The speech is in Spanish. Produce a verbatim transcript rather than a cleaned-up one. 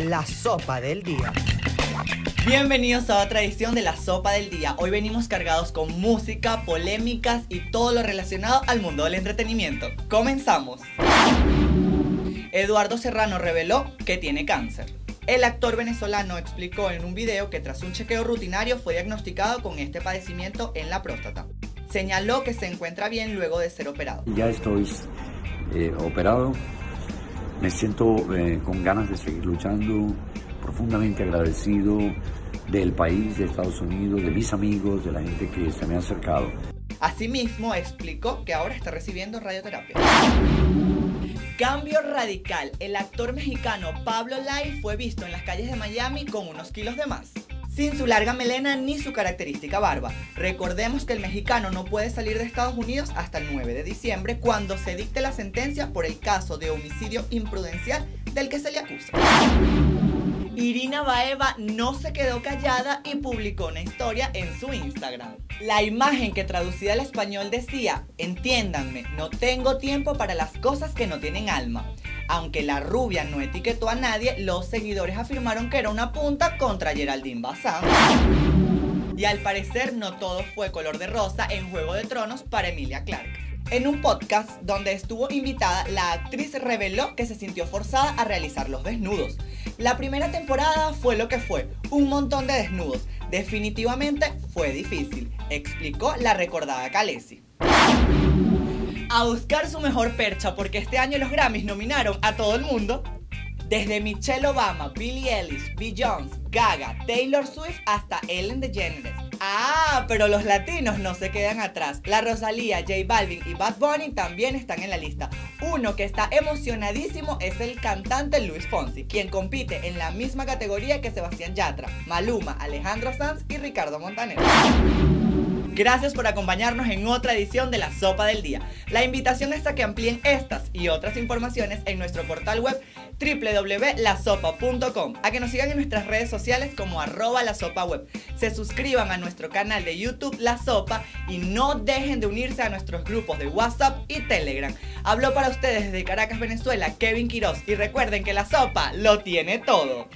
La Sopa del Día. Bienvenidos a otra edición de La Sopa del Día. Hoy venimos cargados con música, polémicas y todo lo relacionado al mundo del entretenimiento. ¡Comenzamos! Eduardo Serrano reveló que tiene cáncer. El actor venezolano explicó en un video que tras un chequeo rutinario fue diagnosticado con este padecimiento en la próstata. Señaló que se encuentra bien luego de ser operado. Ya estoy eh, operado. Me siento eh, con ganas de seguir luchando, profundamente agradecido del país, de Estados Unidos, de mis amigos, de la gente que se me ha acercado. Asimismo, explicó que ahora está recibiendo radioterapia. Cambio radical. El actor mexicano Pablo Lyle fue visto en las calles de Miami con unos kilos de más, sin su larga melena ni su característica barba. Recordemos que el mexicano no puede salir de Estados Unidos hasta el nueve de diciembre, cuando se dicte la sentencia por el caso de homicidio imprudencial del que se le acusa. Irina Baeva no se quedó callada y publicó una historia en su Instagram. La imagen, que traducida al español decía: "Entiéndanme, no tengo tiempo para las cosas que no tienen alma". Aunque la rubia no etiquetó a nadie, los seguidores afirmaron que era una punta contra Geraldine Bazán. Y al parecer no todo fue color de rosa en Juego de Tronos para Emilia Clarke. En un podcast donde estuvo invitada, la actriz reveló que se sintió forzada a realizar los desnudos. La primera temporada fue lo que fue, un montón de desnudos. Definitivamente fue difícil, explicó la recordada Khaleesi. A buscar su mejor percha, porque este año los Grammys nominaron a todo el mundo, desde Michelle Obama, Billie Eilish, Beyoncé, Gaga, Taylor Swift hasta Ellen DeGeneres. Ah, pero los latinos no se quedan atrás. La Rosalía, J Balvin y Bad Bunny también están en la lista. Uno que está emocionadísimo es el cantante Luis Fonsi, quien compite en la misma categoría que Sebastián Yatra, Maluma, Alejandro Sanz y Ricardo Montaner. Gracias por acompañarnos en otra edición de La Sopa del Día. La invitación es a que amplíen estas y otras informaciones en nuestro portal web doble u doble u doble u punto la sopa punto com, a que nos sigan en nuestras redes sociales como arroba la sopa web, se suscriban a nuestro canal de YouTube La Sopa y no dejen de unirse a nuestros grupos de WhatsApp y Telegram. Habló para ustedes desde Caracas, Venezuela, Kevin Quiroz, y recuerden que la sopa lo tiene todo.